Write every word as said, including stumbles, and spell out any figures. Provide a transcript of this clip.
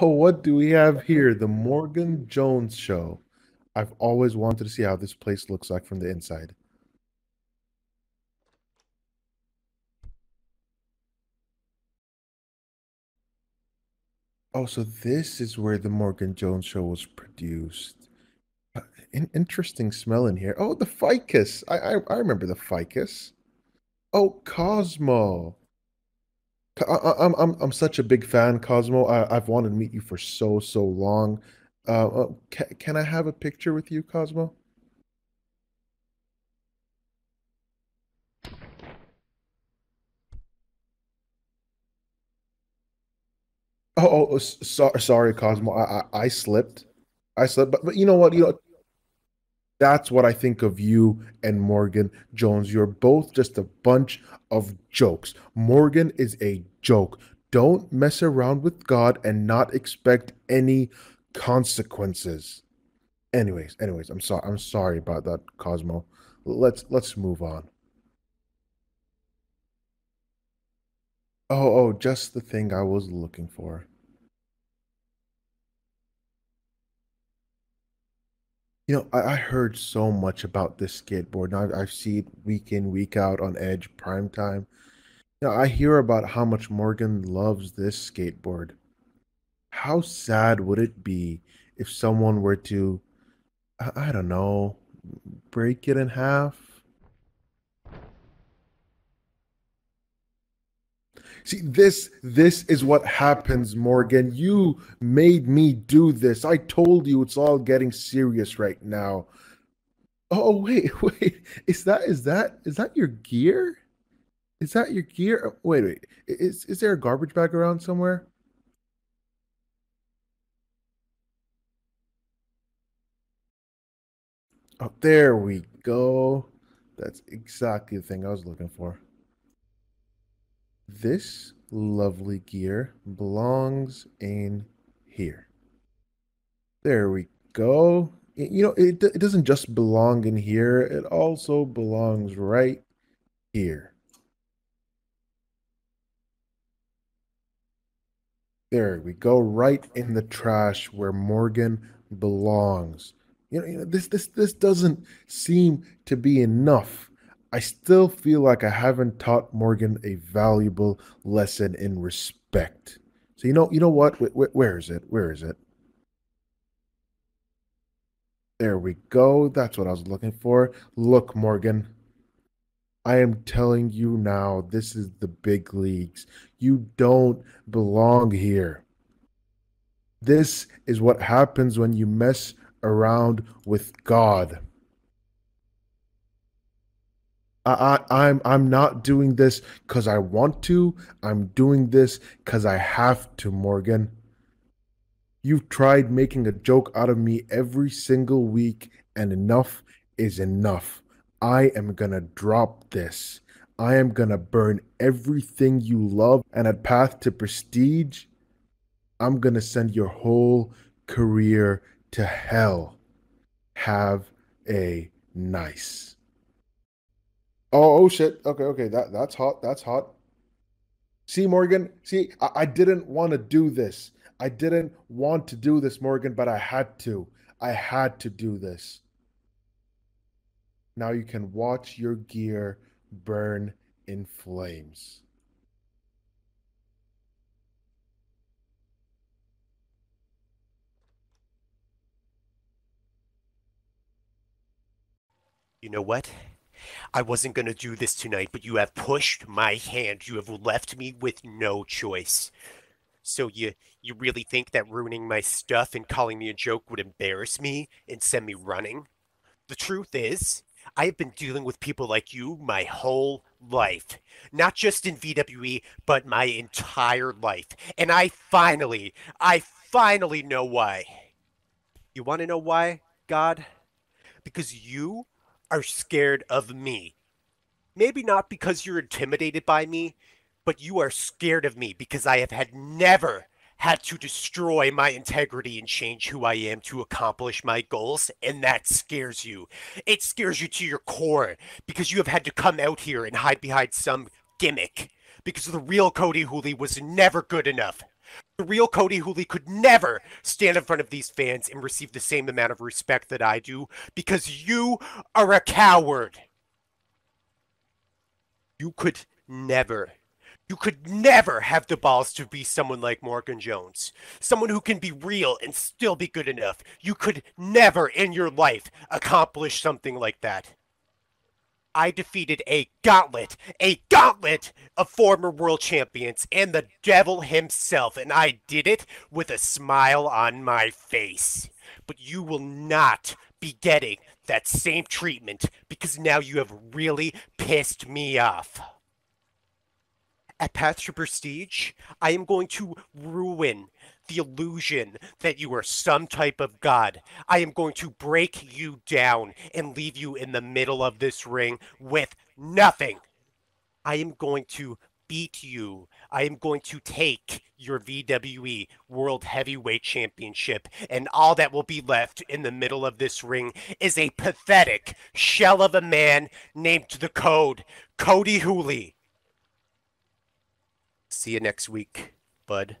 Oh, what do we have here? The Morgan Jones Show. I've always wanted to see how this place looks like from the inside. Oh, so this is where the Morgan Jones Show was produced. Uh, an interesting smell in here. Oh, the ficus. I, I, I remember the ficus. Oh, Cosmo. I, I'm I'm I'm such a big fan, Cosmo. I, I've wanted to meet you for so so long. Uh, can, can I have a picture with you, Cosmo? Oh, oh so, sorry, Cosmo. I, I I slipped. I slipped. But but you know what? You know, that's what I think of you and Morgan Jones. You're both just a bunch of jokes. Morgan is a joke. Don't mess around with God and not expect any consequences. Anyways, anyways, I'm sorry. I'm sorry about that, Cosmo. Let's let's move on. Oh, oh, just the thing I was looking for. You know, I, I heard so much about this skateboard. Now I, I see it week in, week out on Edge Prime Time. Now I hear about how much Morgan loves this skateboard. How sad would it be if someone were to, I, I don't know, break it in half? See, this this is what happens, Morgan. You made me do this. I told you it's all getting serious right now. Oh, wait, wait. Is that is that is that your gear? Is that your gear? Wait, wait. Is is there a garbage bag around somewhere? Oh, there we go. That's exactly the thing I was looking for. This lovely gear belongs in here. There we go. You know, it, it doesn't just belong in here. It also belongs right here. There we go. Right in the trash where Morgan belongs. You know, you know this, this, this doesn't seem to be enough. I still feel like I haven't taught Morgan a valuable lesson in respect. So you know, you know what? Where, where is it? Where is it? There we go. That's what I was looking for. Look, Morgan, I am telling you now, this is the big leagues. You don't belong here. This is what happens when you mess around with God. I, I, I'm I'm not doing this because I want to. I'm doing this because I have to, Morgan. You've tried making a joke out of me every single week, and enough is enough. I am going to drop this. I am going to burn everything you love, and at Path to Prestige, I'm going to send your whole career to hell. Have a nice day. Oh, oh shit. Okay, okay. That that's hot. That's hot. See, Morgan, see, I, I didn't want to do this. I didn't want to do this, Morgan, but I had to. I had to do this. Now you can watch your gear burn in flames. You know what? I wasn't going to do this tonight, but you have pushed my hand. You have left me with no choice. So you you really think that ruining my stuff and calling me a joke would embarrass me and send me running? The truth is, I have been dealing with people like you my whole life. Not just in V W E, but my entire life. And I finally, I finally know why. You want to know why, God? Because you are scared of me. Maybe not because you're intimidated by me, but you are scared of me because I have had never had to destroy my integrity and change who I am to accomplish my goals, and that scares you. It scares you to your core because you have had to come out here and hide behind some gimmick because the real Cody Hooley was never good enough. The real Cody Hooley could never stand in front of these fans and receive the same amount of respect that I do, because you are a coward. You could never, you could never have the balls to be someone like Morgan Jones, someone who can be real and still be good enough. You could never in your life accomplish something like that. I defeated a gauntlet, a gauntlet of former world champions and the devil himself, and I did it with a smile on my face. But you will not be getting that same treatment, because now you have really pissed me off. At Path to Prestige, I am going to ruin the illusion that you are some type of god. I am going to break you down and leave you in the middle of this ring with nothing. I am going to beat you. I am going to take your V W E World Heavyweight Championship, and all that will be left in the middle of this ring is a pathetic shell of a man named The Code, Cody Hooley. See you next week, bud.